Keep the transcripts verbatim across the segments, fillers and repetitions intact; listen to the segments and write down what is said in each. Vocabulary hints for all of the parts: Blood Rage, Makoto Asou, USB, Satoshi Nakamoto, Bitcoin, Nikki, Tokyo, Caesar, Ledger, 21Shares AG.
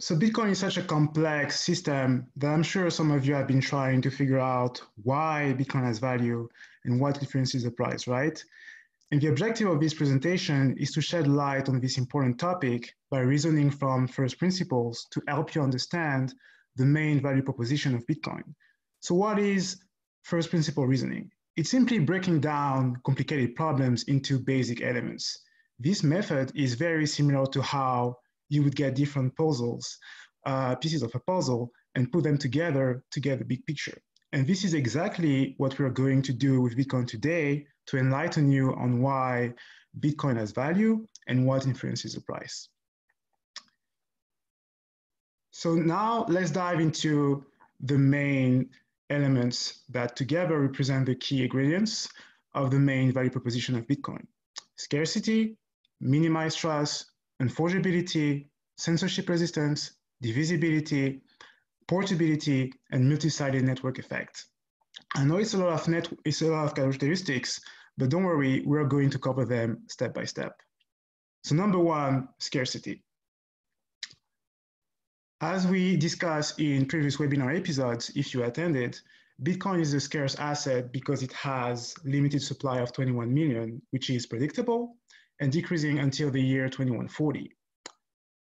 So Bitcoin is such a complex system that I'm sure some of you have been trying to figure out why Bitcoin has value and what influences the price, right? And the objective of this presentation is to shed light on this important topic by reasoning from first principles to help you understand the main value proposition of Bitcoin. So what is first principle reasoning? It's simply breaking down complicated problems into basic elements. This method is very similar to how you would get different puzzles, uh, pieces of a puzzle, and put them together to get the big picture. And this is exactly what we're going to do with Bitcoin today, to enlighten you on why Bitcoin has value and what influences the price. So now let's dive into the main elements that together represent the key ingredients of the main value proposition of Bitcoin. Scarcity, minimized trust, unforgeability, censorship resistance, divisibility, portability, and multi-sided network effect. I know it's a lot of net, it's a lot of characteristics, but don't worry, we're going to cover them step by step. So number one, scarcity. As we discussed in previous webinar episodes, if you attended, Bitcoin is a scarce asset because it has limited supply of twenty-one million, which is predictable and decreasing until the year twenty-one forty.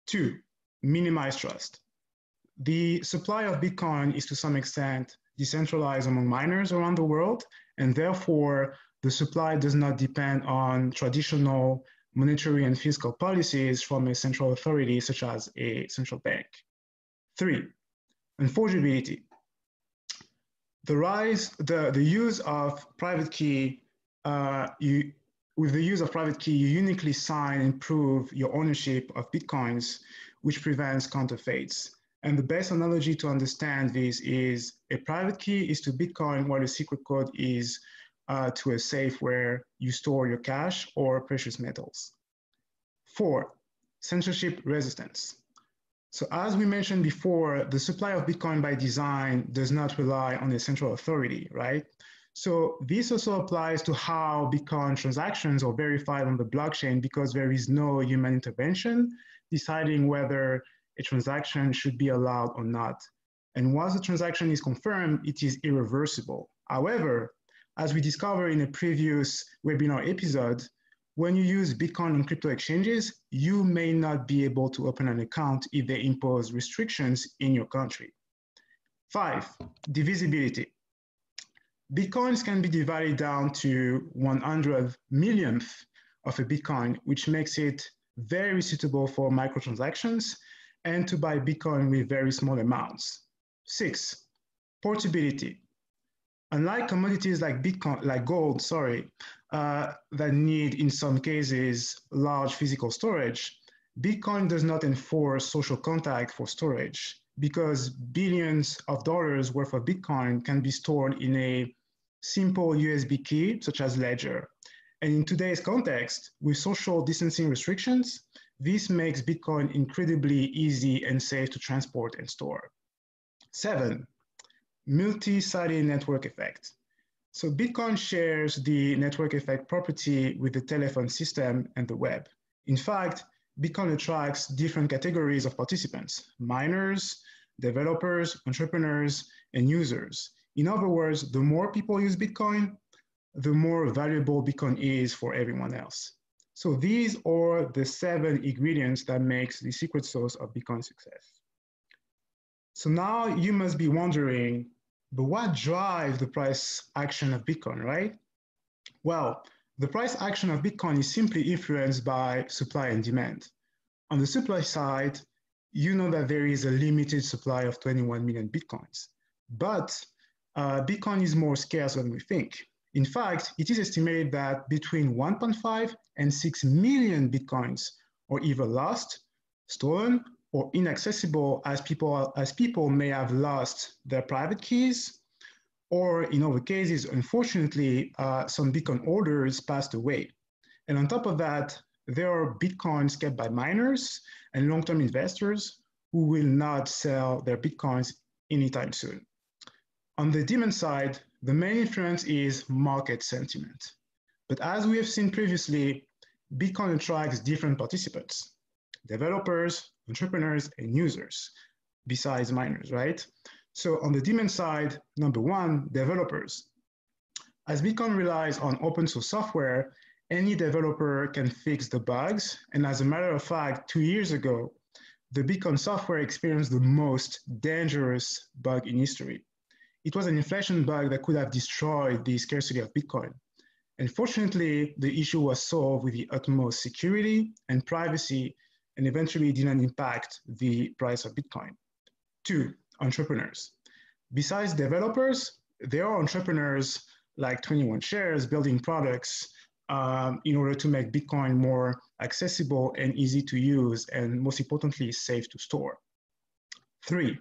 Two, minimized trust. The supply of Bitcoin is to some extent decentralized among miners around the world, and therefore the supply does not depend on traditional monetary and fiscal policies from a central authority such as a central bank. Three, unforgeability. The rise, the, the use of private key, uh, you, with the use of private key, you uniquely sign and prove your ownership of Bitcoins, which prevents counterfeits. And the best analogy to understand this is a private key is to Bitcoin what a secret code is uh, to a safe where you store your cash or precious metals. Four, censorship resistance. So as we mentioned before, the supply of Bitcoin by design does not rely on a central authority, right? So this also applies to how Bitcoin transactions are verified on the blockchain because there is no human intervention deciding whether a transaction should be allowed or not. And once the transaction is confirmed, it is irreversible. However, as we discovered in a previous webinar episode, when you use Bitcoin on crypto exchanges, you may not be able to open an account if they impose restrictions in your country. Five, divisibility. Bitcoins can be divided down to one hundred millionth of a Bitcoin, which makes it very suitable for microtransactions and to buy Bitcoin with very small amounts. Six, portability. Unlike commodities like Bitcoin, like gold, sorry, uh, that need in some cases large physical storage, Bitcoin does not enforce social contract for storage because billions of dollars worth of Bitcoin can be stored in a simple U S B key, such as Ledger. And in today's context, with social distancing restrictions, this makes Bitcoin incredibly easy and safe to transport and store. Seven, multi-sided network effect. So Bitcoin shares the network effect property with the telephone system and the web. In fact, Bitcoin attracts different categories of participants: miners, developers, entrepreneurs, and users. In other words, the more people use Bitcoin, the more valuable Bitcoin is for everyone else. So these are the seven ingredients that makes the secret sauce of Bitcoin success. So now you must be wondering, but what drives the price action of Bitcoin, right? Well, the price action of Bitcoin is simply influenced by supply and demand. On the supply side, you know that there is a limited supply of twenty-one million Bitcoins, but uh, Bitcoin is more scarce than we think. In fact, it is estimated that between one point five and six million Bitcoins are either lost, stolen, or inaccessible as people, as people may have lost their private keys, or in other cases, unfortunately, uh, some Bitcoin holders passed away. And on top of that, there are Bitcoins kept by miners and long-term investors who will not sell their Bitcoins anytime soon. On the demand side, the main influence is market sentiment. But as we have seen previously, Bitcoin attracts different participants: developers, entrepreneurs, and users, besides miners, right? So on the demand side, number one, developers. As Bitcoin relies on open source software, any developer can fix the bugs. And as a matter of fact, two years ago, the Bitcoin software experienced the most dangerous bug in history. It was an inflation bug that could have destroyed the scarcity of Bitcoin. And fortunately, the issue was solved with the utmost security and privacy, and eventually didn't impact the price of Bitcoin. Two, entrepreneurs. Besides developers, there are entrepreneurs like twenty-one shares building products um, in order to make Bitcoin more accessible and easy to use, and most importantly, safe to store. Three,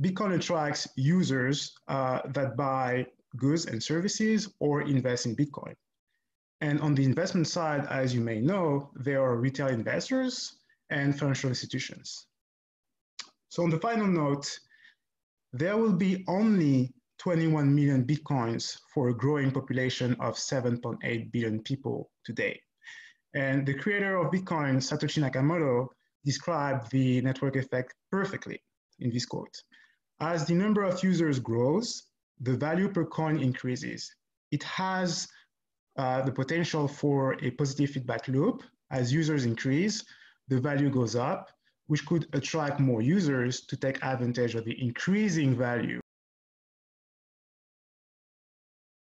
Bitcoin attracts users uh, that buy goods and services or invest in Bitcoin. And on the investment side, as you may know, there are retail investors and financial institutions. So on the final note, there will be only twenty-one million Bitcoins for a growing population of seven point eight billion people today. And the creator of Bitcoin, Satoshi Nakamoto, described the network effect perfectly in this quote. As the number of users grows, the value per coin increases. It has uh, the potential for a positive feedback loop. As users increase, the value goes up, which could attract more users to take advantage of the increasing value